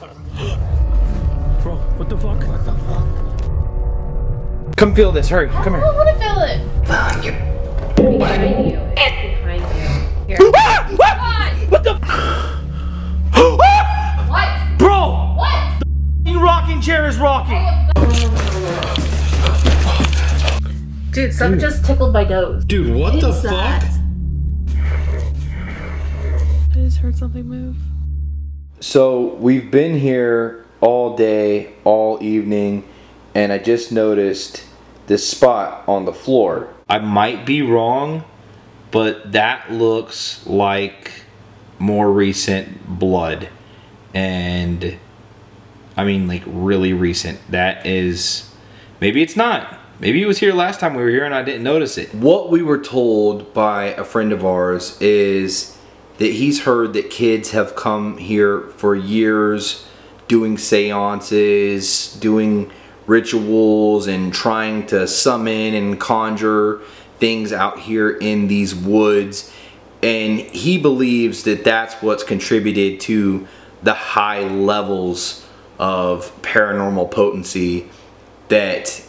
Bro, what the fuck? What the fuck? Come feel this, hurry, come here. I don't want to feel it. Fuck, you're behind you. Behind you. Here. What the What? Bro! What? The rocking chair is rocking. Dude, something just tickled my nose. Dude, what the fuck? I just heard something move. So we've been here all day, all evening, and I just noticed this spot on the floor. I might be wrong, but that looks like more recent blood. And I mean, like, really recent. That is, maybe it's not. Maybe it was here last time we were here and I didn't notice it. What we were told by a friend of ours is that he's heard that kids have come here for years doing seances, doing rituals, and trying to summon and conjure things out here in these woods. And he believes that that's what's contributed to the high levels of paranormal potency that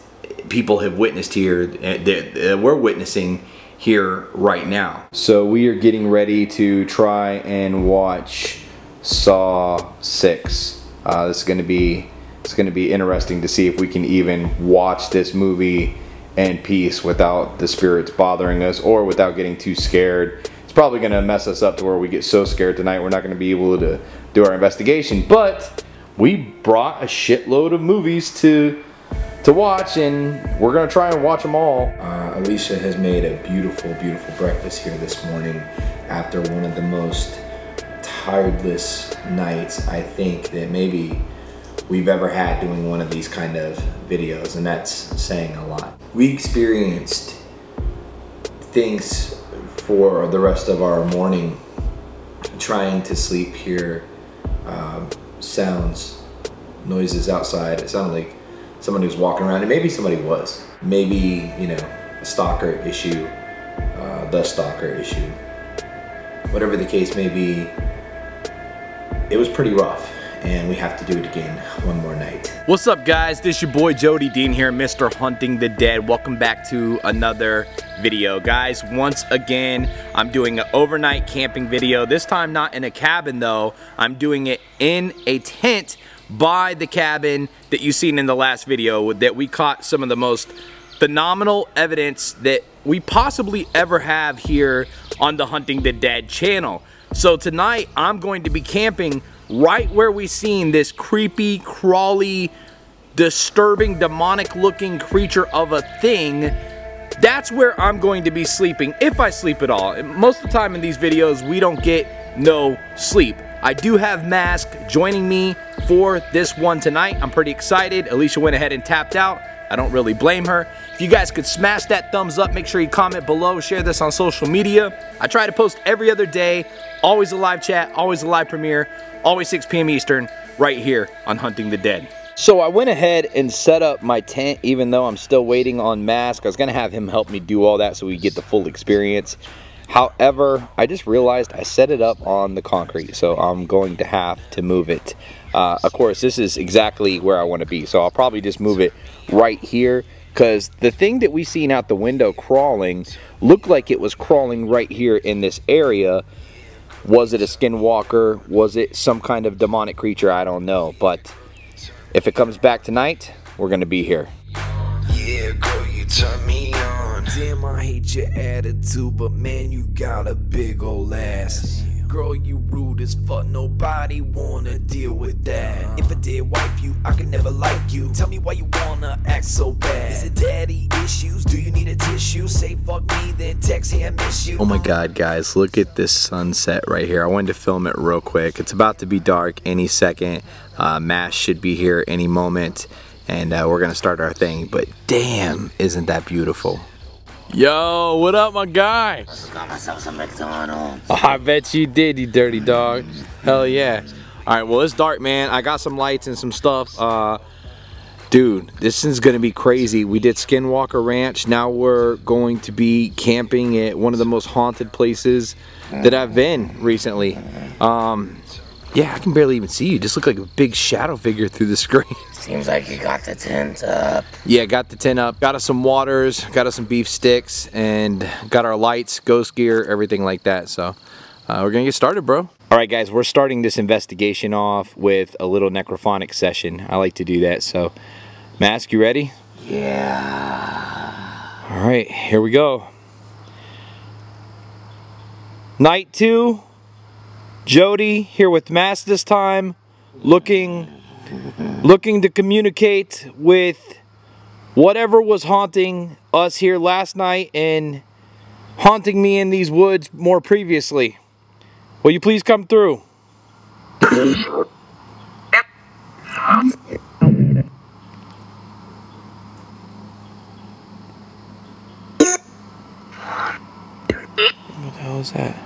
people have witnessed here, that we're witnessing here right now. So we are getting ready to try and watch Saw 6. This is going to be, it's going to be interesting to see if we can even watch this movie in peace without the spirits bothering us or without getting too scared. It's probably going to mess us up to where we get so scared tonight we're not going to be able to do our investigation, but we brought a shitload of movies to watch, and we're gonna try and watch them all. Alicia has made a beautiful, beautiful breakfast here this morning after one of the most tireless nights I think that maybe we've ever had doing one of these kind of videos, and that's saying a lot. We experienced things for the rest of our morning trying to sleep here, sounds, noises outside. It sounded like somebody was walking around, and maybe somebody was. Maybe, you know, a stalker issue, the stalker issue. Whatever the case may be, it was pretty rough, and we have to do it again one more night. What's up, guys? This your boy Jody Dean here, Mr. Hunting the Dead. Welcome back to another video. Guys, once again, I'm doing an overnight camping video. This time not in a cabin though, I'm doing it in a tent by the cabin that you've seen in the last video, that we caught some of the most phenomenal evidence that we possibly ever have here on the Hunting the Dead channel. So tonight I'm going to be camping right where we seen this creepy, crawly, disturbing, demonic looking creature of a thing. That's where I'm going to be sleeping, if I sleep at all. Most of the time in these videos we don't get no sleep. I do have Mask joining me for this one tonight. I'm pretty excited. Alicia went ahead and tapped out. I don't really blame her. If you guys could smash that thumbs up, make sure you comment below, share this on social media. I try to post every other day, always a live chat, always a live premiere, always 6 p.m. Eastern, right here on Hunting the Dead. So I went ahead and set up my tent, even though I'm still waiting on Mask. I was gonna have him help me do all that so we get the full experience. However, I just realized I set it up on the concrete, so I'm going to have to move it. Of course, this is exactly where I want to be, so I'll probably just move it right here, because the thing that we seen out the window crawling looked like it was crawling right here in this area. Was it a skinwalker? Was it some kind of demonic creature? I don't know, but if it comes back tonight, we're going to be here. Yeah, girl, you turn me on. Damn, I hate your attitude, but man, you got a big old ass. Girl, you rude as fuck, nobody wanna deal with that. If I did wipe you, I could never like you. Tell me why you wanna act so bad. Is it daddy issues? Do you need a tissue? Say fuck me, then text hey I miss you. Oh my god, guys, look at this sunset right here. I wanted to film it real quick. It's about to be dark any second. Mash should be here any moment. And we're gonna start our thing, but damn, isn't that beautiful? Yo, what up, my guy? I got myself some McDonald's. Oh, I bet you did, you dirty dog. Hell yeah. All right, well, it's dark, man. I got some lights and some stuff. Dude, this is gonna be crazy. We did Skinwalker Ranch. Now we're going to be camping at one of the most haunted places that I've been recently. Yeah, I can barely even see you. Just look like a big shadow figure through the screen. Seems like you got the tent up. Yeah, got the tent up. Got us some waters, got us some beef sticks, and got our lights, ghost gear, everything like that. So we're gonna get started, bro. All right, guys, we're starting this investigation off with a little necrophonic session. I like to do that, so. Mask, you ready? Yeah. All right, here we go. Night 2. Jody here with Mask this time, looking to communicate with whatever was haunting us here last night and haunting me in these woods more previously. Will you please come through? What the hell is that?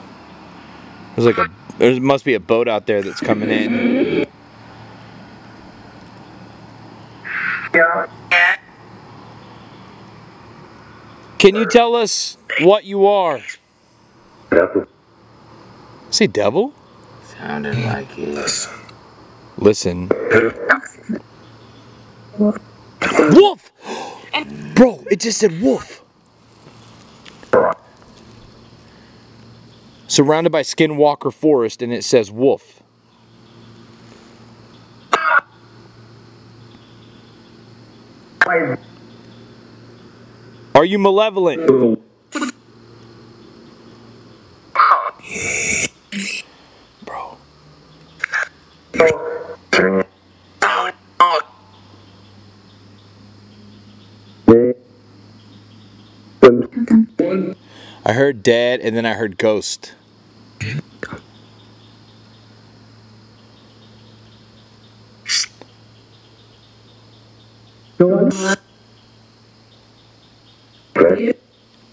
There's like a there must be a boat out there that's coming in. Can you tell us what you are? Is he devil? Sounded like it. Listen. Wolf! Bro, it just said wolf. Surrounded by Skinwalker Forest, and it says wolf. Are you malevolent? Bro. I heard dead, and then I heard ghost.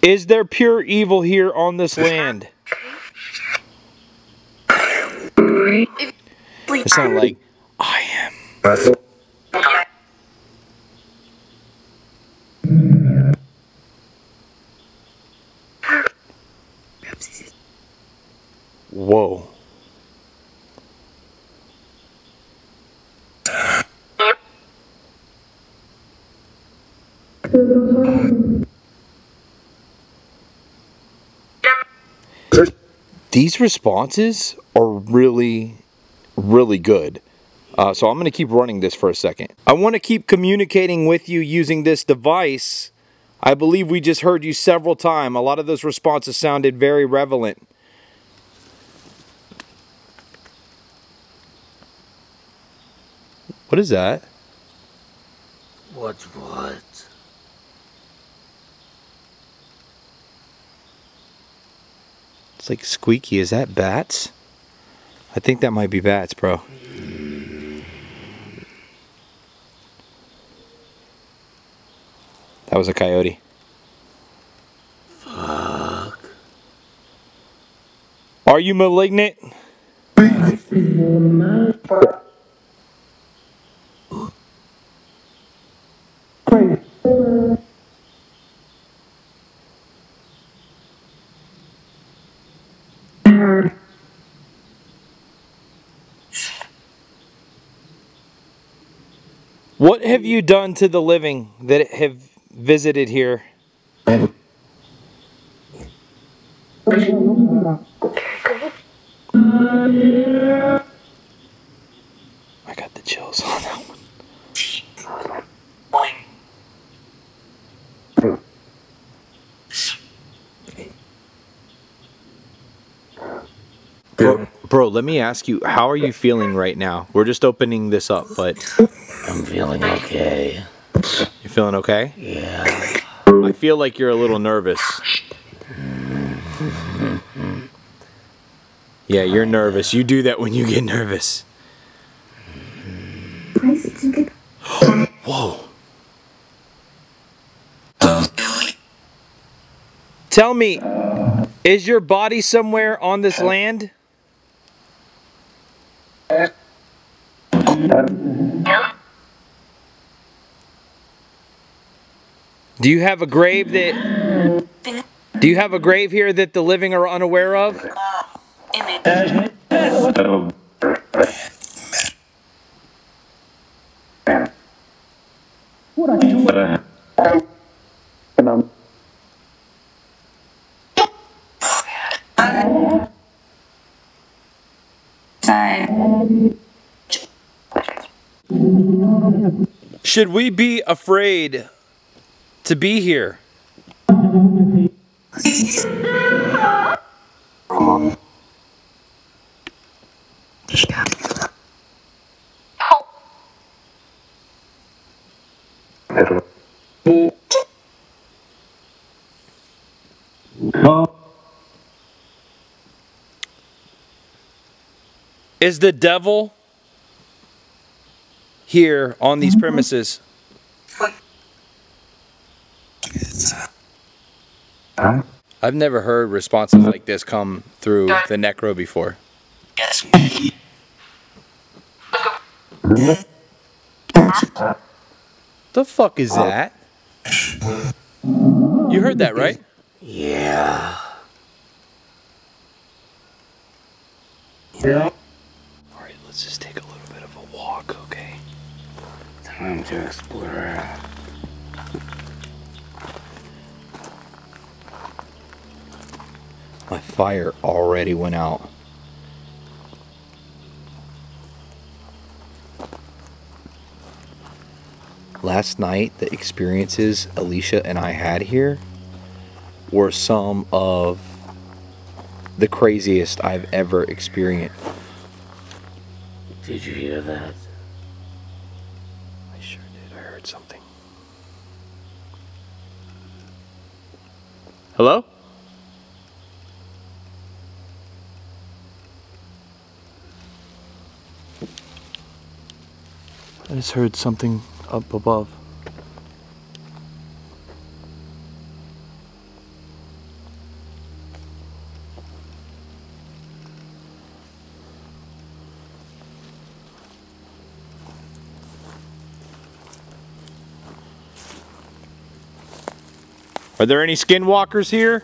Is there pure evil here on this land? It sounded like I am. Whoa. These responses are really good. So I'm going to keep running this for a second. I want to keep communicating with you using this device. I believe we just heard you several times. A lot of those responses sounded very relevant. What is that? What's what? It's like squeaky. Is that bats? I think that might be bats, bro. That was a coyote. Fuck. Are you malignant? What have you done to the living that have visited here? I got the chills on that one. Bro, let me ask you, how are you feeling right now? We're just opening this up, but... I'm feeling okay. You're feeling okay? Yeah. I feel like you're a little nervous. Yeah, you're nervous. You do that when you get nervous. Whoa. Tell me, is your body somewhere on this land? Do you have a grave that... Do you have a grave here that the living are unaware of? Should we be afraid to be here? Is the devil here on these premises? I've never heard responses like this come through the Necro before. The fuck is that? You heard that, right? Yeah. Yeah. Alright, let's just take a little bit of a walk, okay? Time to explore. My fire already went out. Last night, the experiences Alicia and I had here were some of the craziest I've ever experienced. Did you hear that? I sure did. I heard something. Hello? I just heard something up above. Are there any skinwalkers here?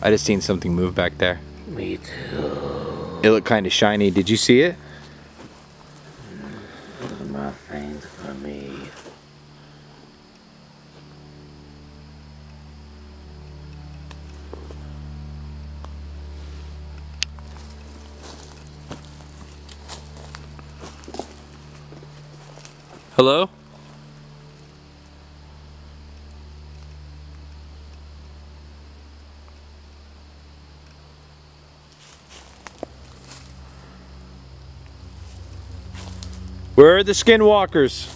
I just seen something move back there. Me too. It looked kind of shiny. Did you see it? Nothing for me. Hello? Where are the skinwalkers?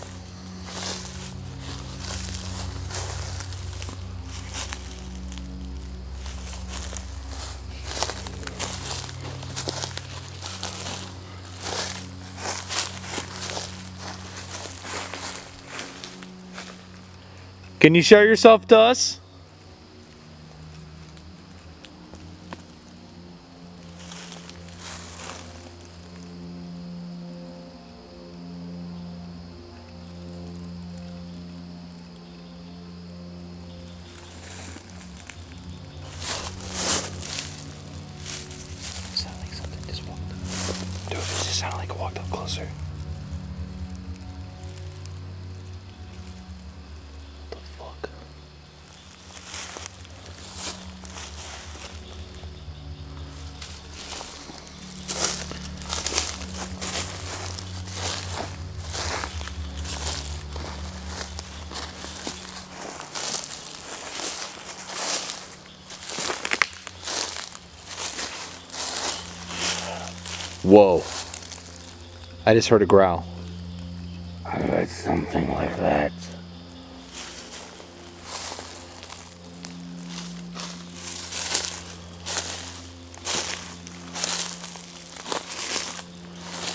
Can you show yourself to us? Whoa. I just heard a growl. I heard something like that.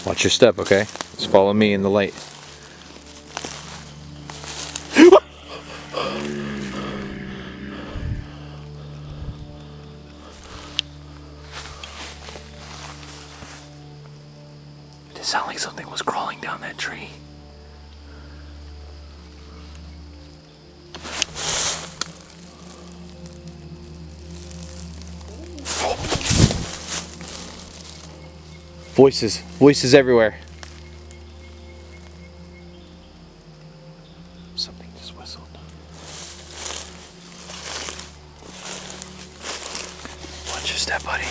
Watch your step, okay? Just follow me in the light. Voices everywhere. Something just whistled. Watch your step, buddy.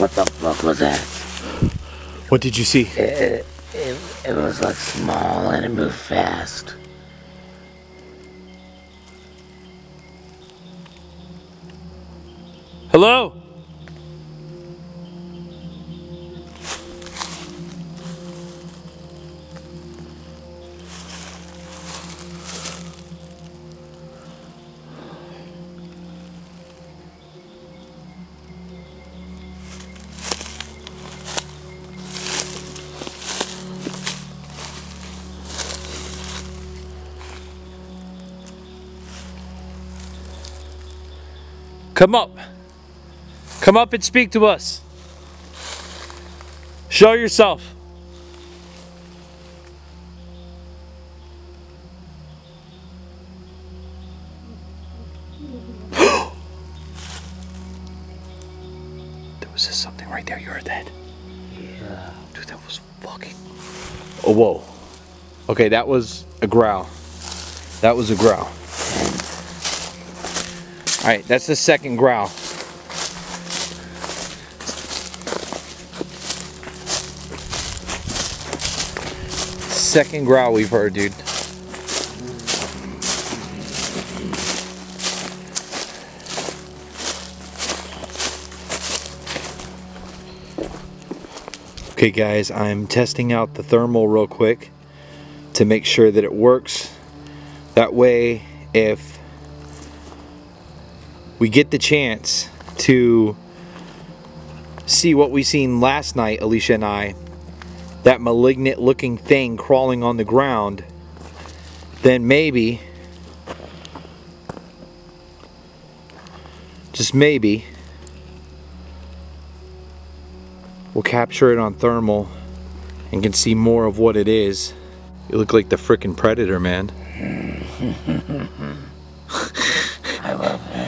What the fuck was that? What did you see? It was like small and it moved fast. Hello? Come up. Come up and speak to us. Show yourself. There was just something right there. You heard that? Yeah. Dude, that was fucking... Oh, whoa. Okay, that was a growl. That was a growl. Alright, that's the second growl. Second growl we've heard, dude. Okay guys, I'm testing out the thermal real quick to make sure that it works. That way, if we get the chance to see what we seen last night, Alicia and I, that malignant looking thing crawling on the ground, then maybe, just maybe, we'll capture it on thermal and can see more of what it is. You look like the frickin' predator, man.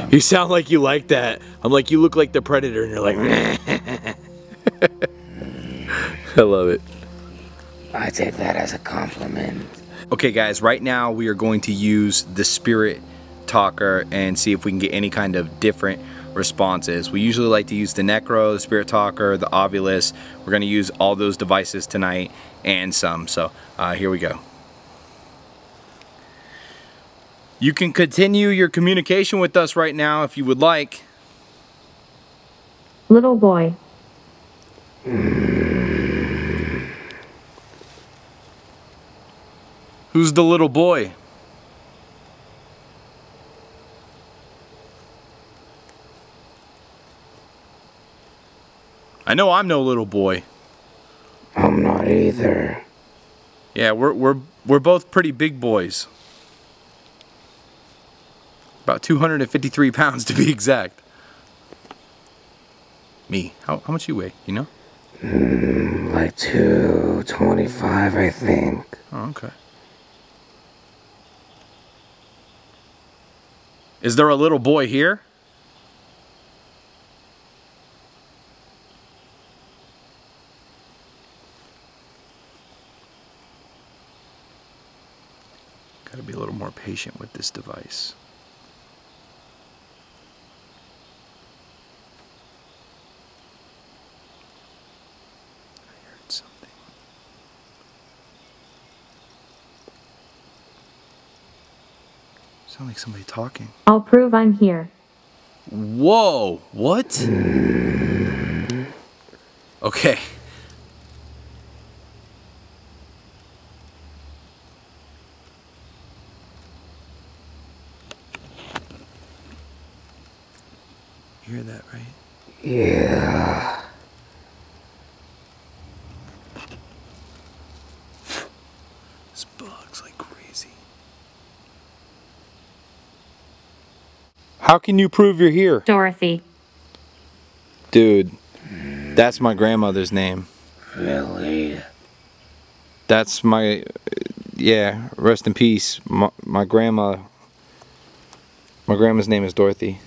You sound like you like that. I'm like, you look like the predator, and you're like, I love it. I take that as a compliment. Okay guys, right now we are going to use the Spirit Talker and see if we can get any kind of different responses. We usually like to use the Necro, the Spirit Talker, the Ovulus. We're gonna use all those devices tonight and some, so here we go. You can continue your communication with us right now if you would like. Little boy. Who's the little boy? I know I'm no little boy. I'm not either. Yeah, we're both pretty big boys. About 253 pounds to be exact. Me. How much you weigh, you know? Like 225, I think. Oh, okay. Is there a little boy here? Gotta be a little more patient with this device. Sound like somebody talking. I'll prove I'm here. Whoa, what? Okay. You hear that, right? Yeah. This bugs like crazy. How can you prove you're here? Dorothy. Dude, that's my grandmother's name. Really? That's my, yeah, rest in peace. My grandma's name is Dorothy.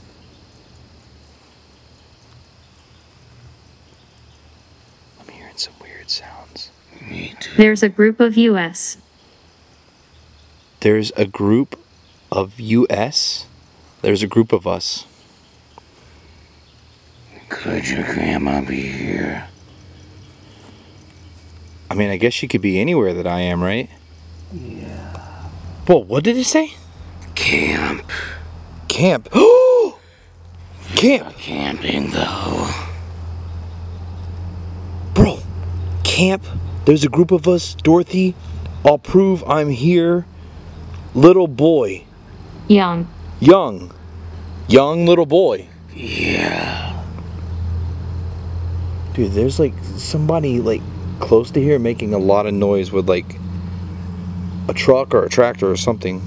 hearing some weird sounds. Me too. There's a group of US. There's a group of us. Could your grandma be here? I mean, I guess she could be anywhere that I am, right? Yeah. Whoa, what did it say? Camp. Camp. Oh! Camp. Camping, though. Bro, camp. There's a group of us. Dorothy, I'll prove I'm here. Little boy. Young. Young. Young little boy. Yeah. Dude, there's like somebody like close to here making a lot of noise with like a truck or a tractor or something.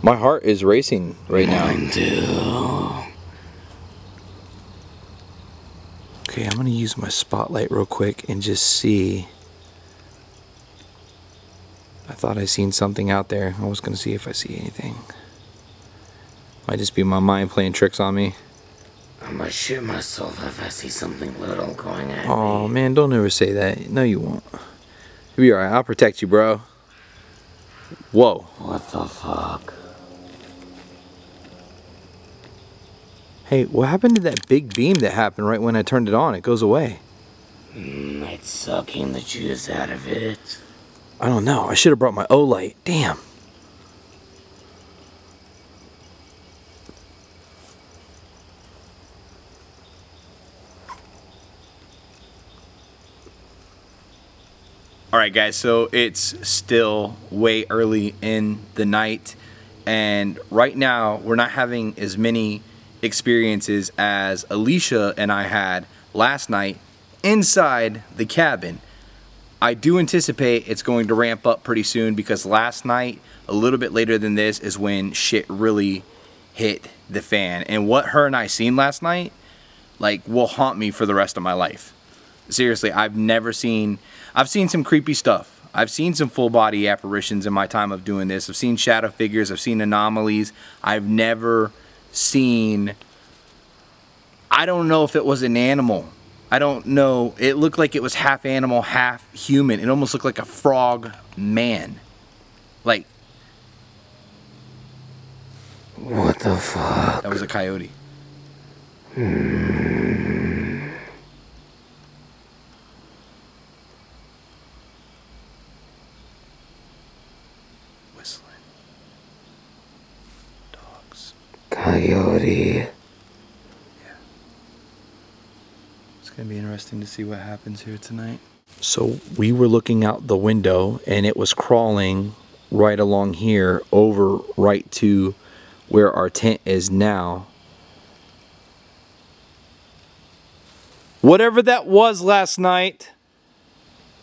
My heart is racing right now. Mine too. Okay, I'm gonna use my spotlight real quick and just see. I thought I seen something out there. I was gonna see if I see anything. Might just be my mind playing tricks on me. I'm gonna shoot myself if I see something little going at me. Oh man, don't ever say that. No, you won't. You'll be alright. I'll protect you, bro. Whoa. What the fuck? Hey, what happened to that big beam that happened right when I turned it on? It goes away. It's sucking the juice out of it. I don't know. I should have brought my O light. Damn. All right, guys. So it's still way early in the night, and right now we're not having as many experiences as Alicia and I had last night inside the cabin. I do anticipate it's going to ramp up pretty soon because last night, a little bit later than this, is when shit really hit the fan. And what her and I seen last night, like, will haunt me for the rest of my life. Seriously, I've seen some creepy stuff. I've seen some full body apparitions in my time of doing this. I've seen shadow figures. I've seen anomalies. I've never seen, I don't know if it was an animal. I don't know, it looked like it was half animal, half human. It almost looked like a frog man. Like, what the fuck? That was a coyote. Hmm. Whistling. Dogs. Coyote. It's gonna be interesting to see what happens here tonight. So we were looking out the window and it was crawling right along here over right to where our tent is now. Whatever that was last night,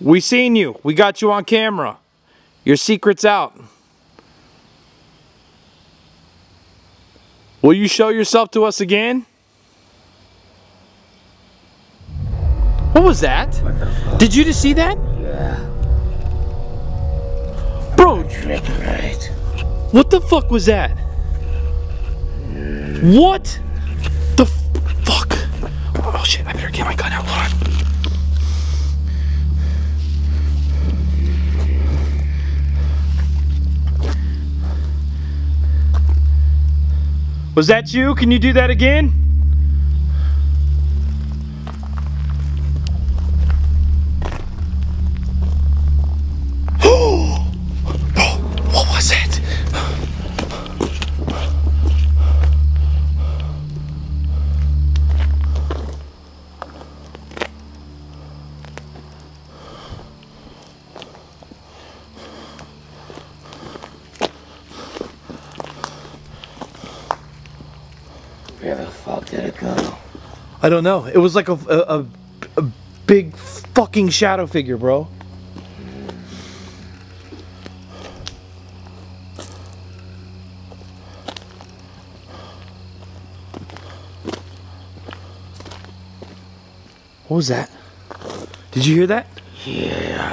we seen you. We got you on camera. Your secret's out. Will you show yourself to us again? What was that? What the fuck? Did you just see that? Yeah. Bro. Right. What the fuck was that? Mm. What the fuck? Oh shit, I better get my gun out. Hold on. Was that you? Can you do that again? I don't know. It was like a big fucking shadow figure, bro. What was that? Did you hear that? Yeah.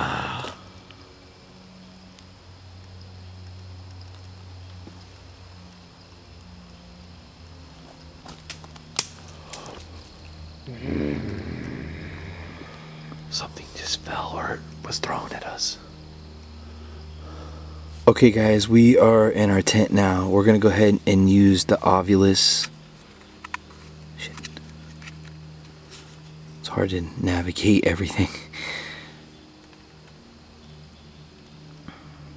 Something just fell or was thrown at us. Okay guys, we are in our tent now. We're gonna go ahead and use the Ovulus. Shit. It's hard to navigate everything.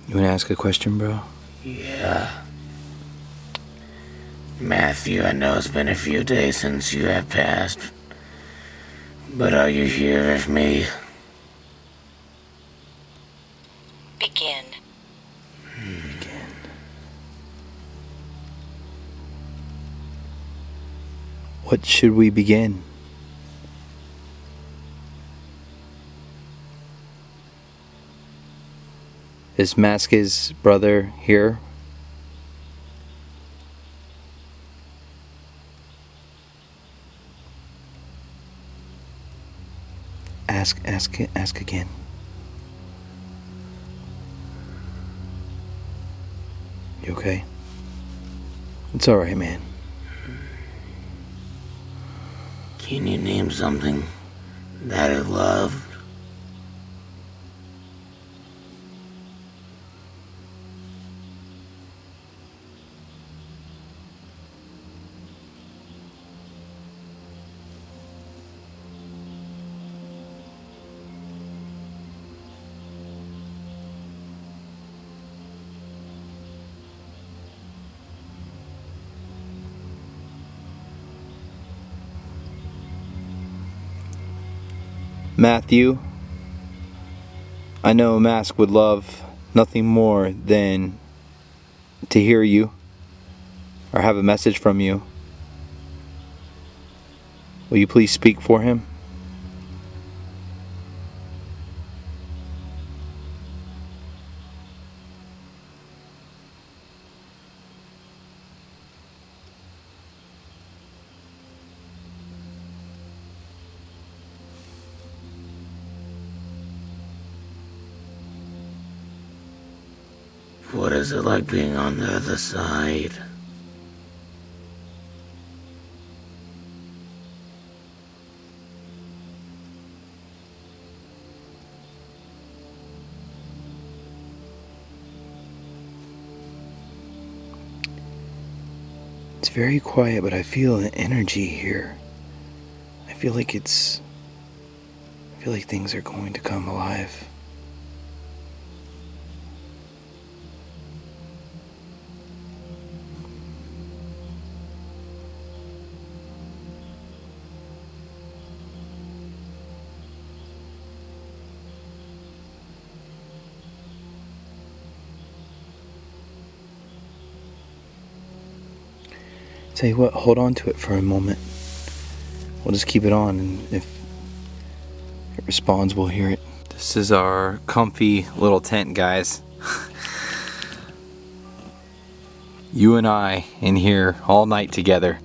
You wanna ask a question, bro? Yeah. Matthew, I know it's been a few days since you have passed, but are you here with me? Begin. Begin. What should we begin? Is Mask's brother here? Ask again. You okay? It's alright, man. Can you name something that I loved? Matthew, I know Mask would love nothing more than to hear you or have a message from you. Will you please speak for him? What is it like being on the other side? It's very quiet, but I feel an energy here. I feel like things are going to come alive. Tell you what, hold on to it for a moment. We'll just keep it on, and if it responds, we'll hear it. This is our comfy little tent, guys. You and I in here all night together.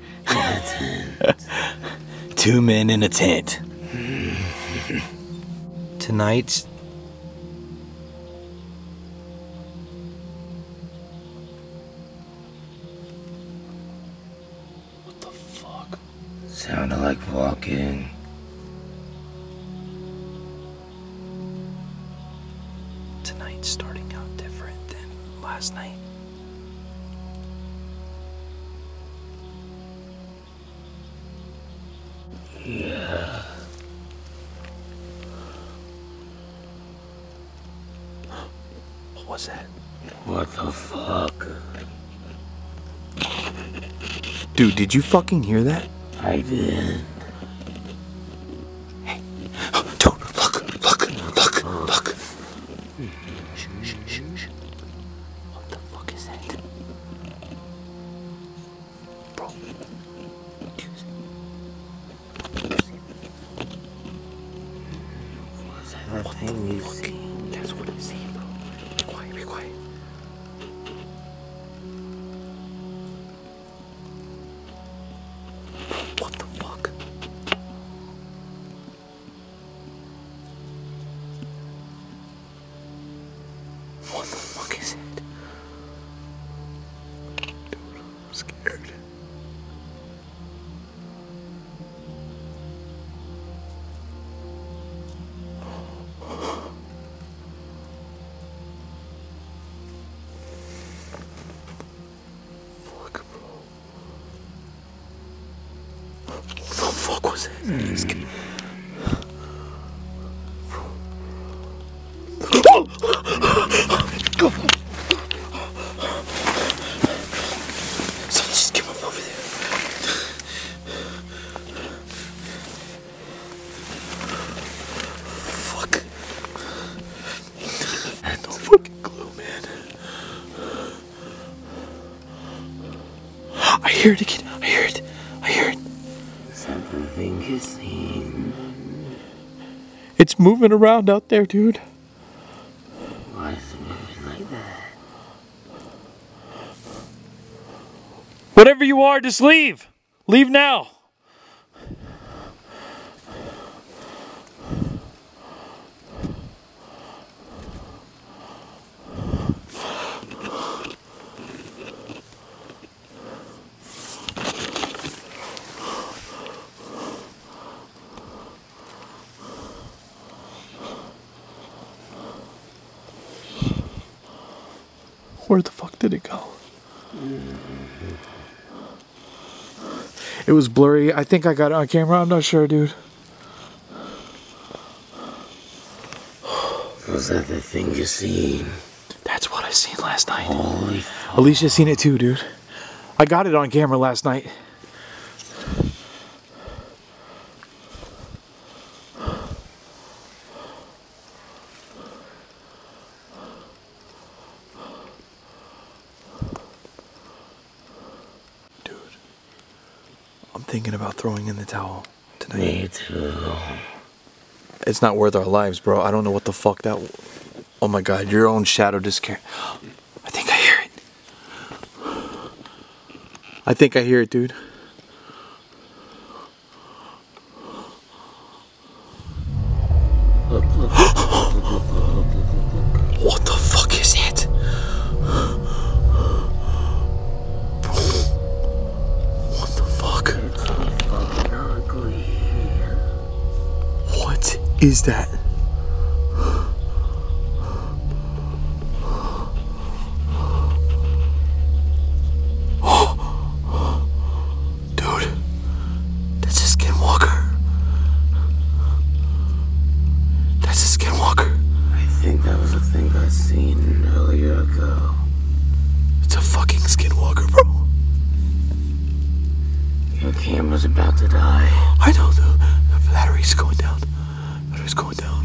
2 men in a tent. Tonight's sounded like walking. Tonight's starting out different than last night. Yeah. What was that? What the fuck? Dude, did you fucking hear that? I did. Hey, don't look. Shh. What the fuck is that? Bro. What the fuck? That's what I see, bro. Be quiet. It's moving around out there, dude. Why is it moving like that? Whatever you are, just leave. Leave now. Where the fuck did it go? It was blurry. I think I got it on camera. I'm not sure, dude. Was that the thing you seen? That's what I seen last night. Holy fuck. Alicia seen it too, dude. I got it on camera last night. Thinking about throwing in the towel tonight. Me too. It's not worth our lives, bro. I don't know what the fuck that. Oh my god, your own shadow just carried. I think I hear it. I think I hear it, dude. Is that? Dude, that's a skinwalker. That's a skinwalker. I think that was the thing I seen earlier ago. It's a fucking skinwalker, bro. Your camera's about to die. I know, the battery's going down. It's going down.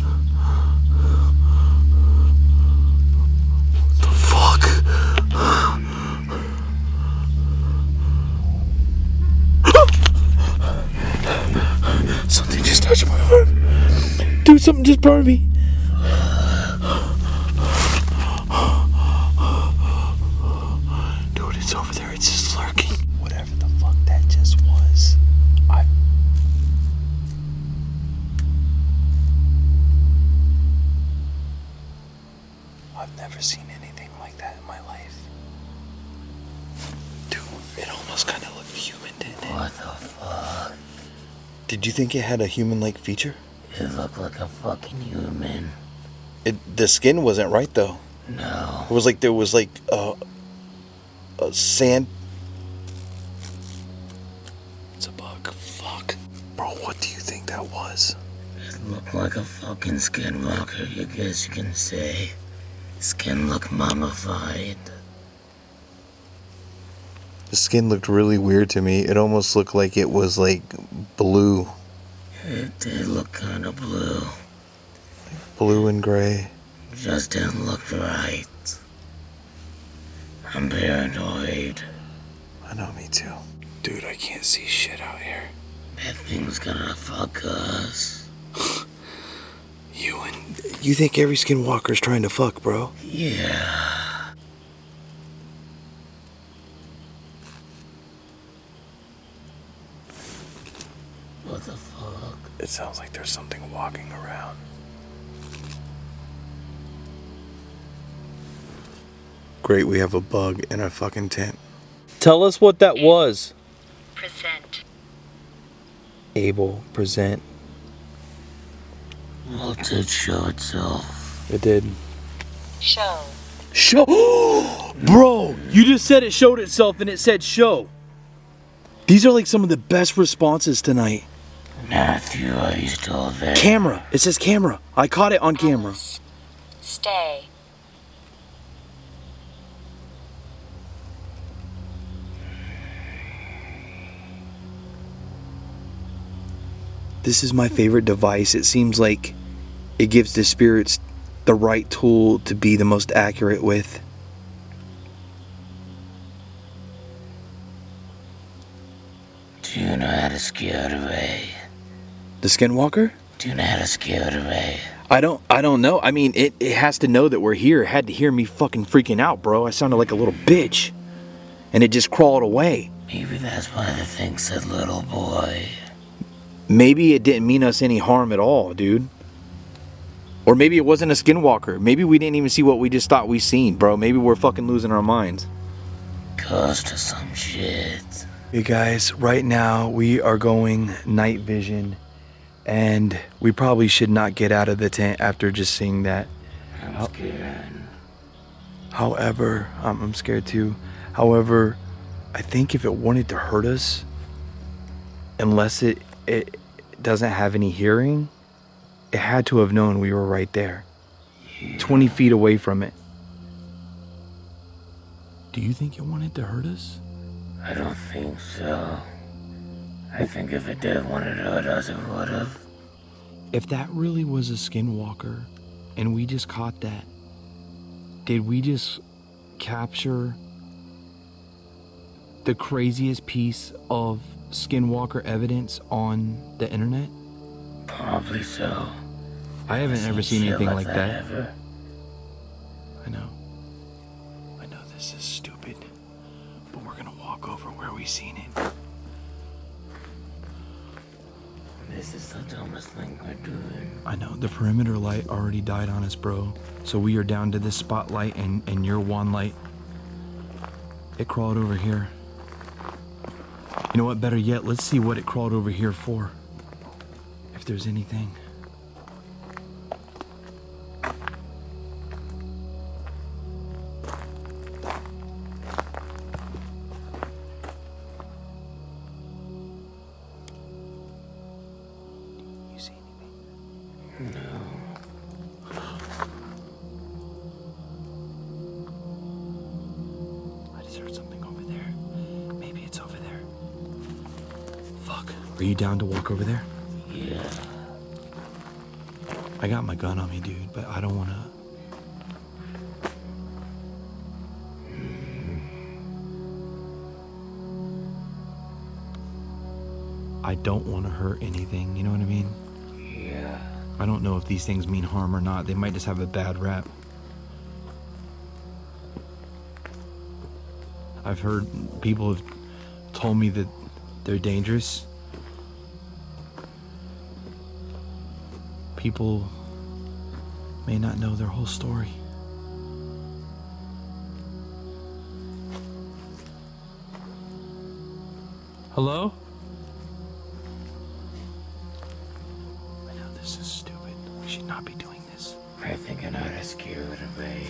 What the fuck? Something just touched my arm. Dude, something just burned me. Dude, it's over there. It's just lurking. Whatever the fuck that just was. I've never seen anything like that in my life. Dude, it almost kind of looked human, didn't it? What the fuck? Did you think it had a human-like feature? It looked like a fucking human. The skin wasn't right, though. No. It was like there was like a sand... It's a bug. Fuck. Bro, what do you think that was? It looked like a fucking skinwalker, I guess you can say. Skin looked mummified. The skin looked really weird to me. It almost looked like it was like blue. It did look kind of blue. Blue and gray. Just didn't look right. I'm paranoid. I know, me too. Dude, I can't see shit out here. That thing's gonna fuck us. You think every skinwalker's trying to fuck, bro? Yeah. What the fuck? It sounds like there's something walking around. Great, we have a bug in our fucking tent. Tell us what that was. Present. Able, present. Well, it did show itself. It did. Show. Show? Bro, you just said it showed itself and it said show. These are like some of the best responses tonight. Matthew, are you still there? Camera. It says camera. I caught it on camera. Stay. This is my favorite device. It seems like it gives the spirits the right tool to be the most accurate with. Do you know how to scare it away? The skinwalker? Do you know how to scare it away? I don't know. I mean, it has to know that we're here. It had to hear me fucking freaking out, bro. I sounded like a little bitch. And it just crawled away. Maybe that's why the thing said little boy. Maybe it didn't mean us any harm at all, dude. Or maybe it wasn't a skinwalker. Maybe we didn't even see what we just thought we seen, bro. Maybe we're fucking losing our minds. Ghost or some shit. You guys, right now we are going night vision. And we probably should not get out of the tent after just seeing that. I'm scared. However, I'm scared too. However, I think if it wanted to hurt us, unless it doesn't have any hearing, it had to have known we were right there. Yeah. 20 feet away from it. Do you think it wanted to hurt us? I don't think so. I think if it did want to hurt us, it would have. If that really was a skinwalker, and we just caught that, did we just capture the craziest piece of skinwalker evidence on the internet? Probably so. I haven't ever seen anything like that. Ever. I know. I know this is stupid, but we're gonna walk over where we seen it. This is the dumbest thing we're doing. I know, the perimeter light already died on us, bro. So we are down to this spotlight and your wand light. It crawled over here. You know what, better yet, let's see what it crawled over here for. If there's anything. You see anything? No. I just heard something over there. Maybe it's over there. Fuck. Are you down to walk over there? Yeah. I got my gun on me, dude, but I don't want to. I don't want to hurt anything, you know what I mean? Yeah. I don't know if these things mean harm or not. They might just have a bad rap. I've heard people have told me that they're dangerous. People may not know their whole story. Hello? I know this is stupid. We should not be doing this. I think I know how to scare it away.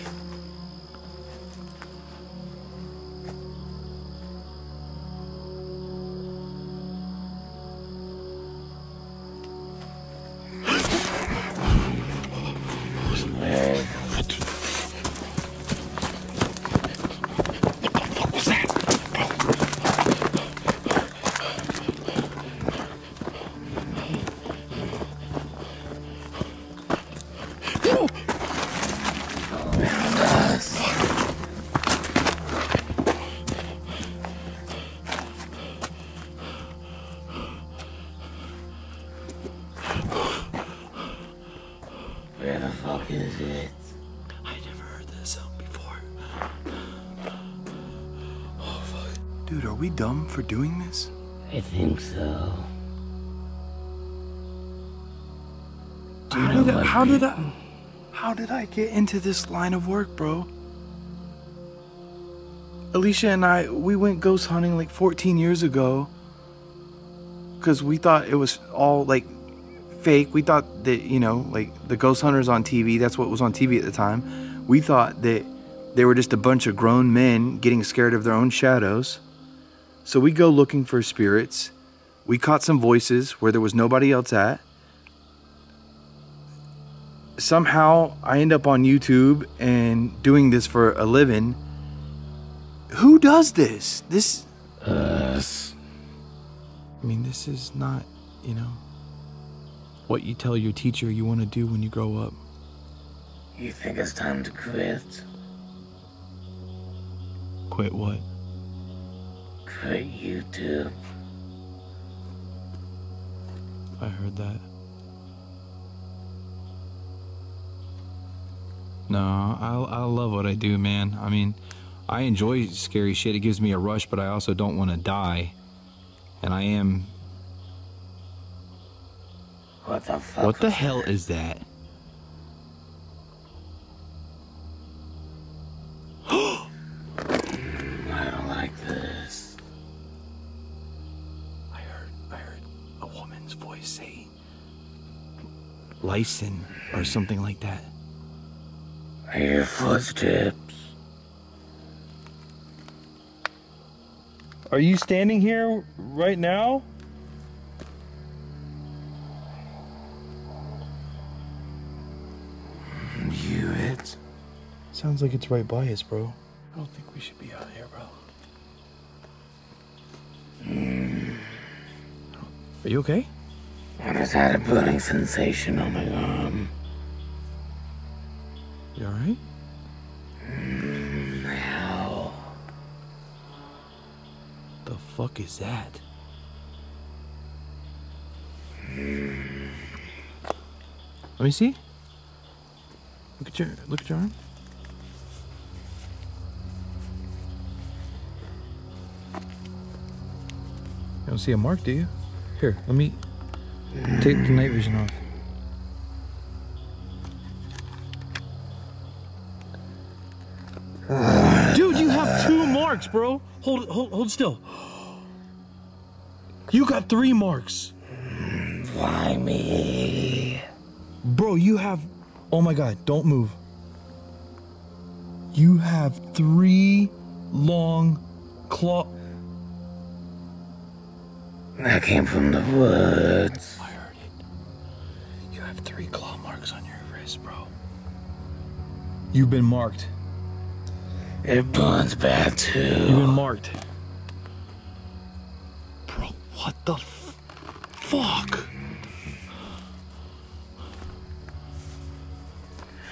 Dude, are we dumb for doing this? I think so. How did I get into this line of work, bro? Alicia and I, we went ghost hunting like 14 years ago. Because we thought it was all like fake. We thought that, you know, like the ghost hunters on TV, that's what was on TV at the time. We thought that they were just a bunch of grown men getting scared of their own shadows. So we go looking for spirits. We caught some voices where there was nobody else at. Somehow I end up on YouTube and doing this for a living. Who does this? This... Us. I mean, this is not, you know, what you tell your teacher you want to do when you grow up. You think it's time to quit? Quit what? Quit YouTube. I heard that. No, I love what I do, man. I mean, I enjoy scary shit. It gives me a rush, but I also don't want to die. And I am... What the fuck? What the hell is that? I don't like this. I heard a woman's voice say Lyson or something like that. I hear footsteps. Are you standing here right now? You it? Sounds like it's right by us, bro. I don't think we should be out here, bro. Are you okay? I just had a burning sensation on my arm. You alright? No. The fuck is that? Let me see. Look at your arm. You don't see a mark, do you? Here, let me take the night vision off. Dude, you have 2 marks, bro. Hold still. You got 3 marks. Why me? Bro, you have... Oh my God, don't move. You have 3 long claw... That came from the woods. I heard it. You have 3 claw marks on your wrist, bro. You've been marked. It burns bad too. You've been marked. Bro, what the fuck?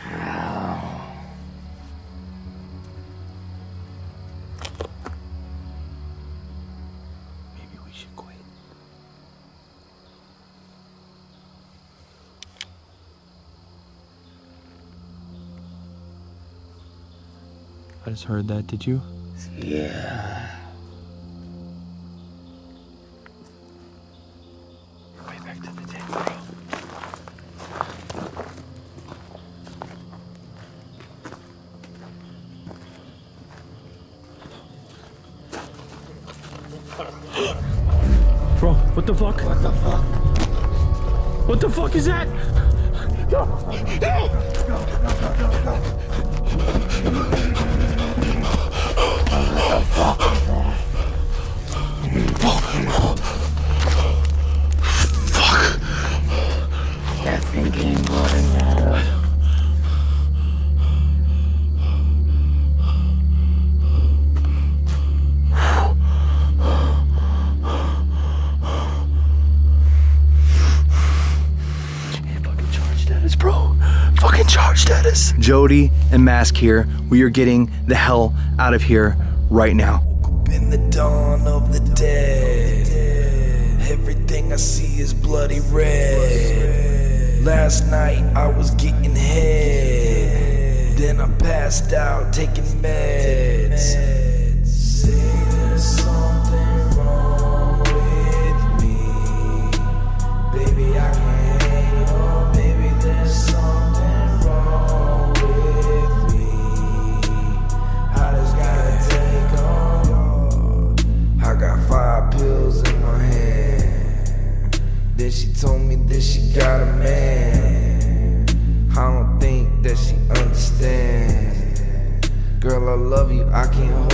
How? Maybe we should quit. I just heard that, did you? Yeah. Way back to the tent, bro. Bro, what the fuck? What the fuck? What the fuck is that? Go! Hey! Go, go, go, go, go! Fuck. That thing came running out. It fucking charged at us, bro. Fucking charged at us. Jody and Mask here. We are getting the hell out of here right now. In the dawn of the dead, everything I see is bloody red. Last night I was getting head, then I passed out taking meds. There's something wrong with me, baby I can't hang on, baby there's something wrong with me, I just gotta take on. I got 5 pills in my hand. Then she told me that she got a man. I don't think that she understands. Girl, I love you, I can't hold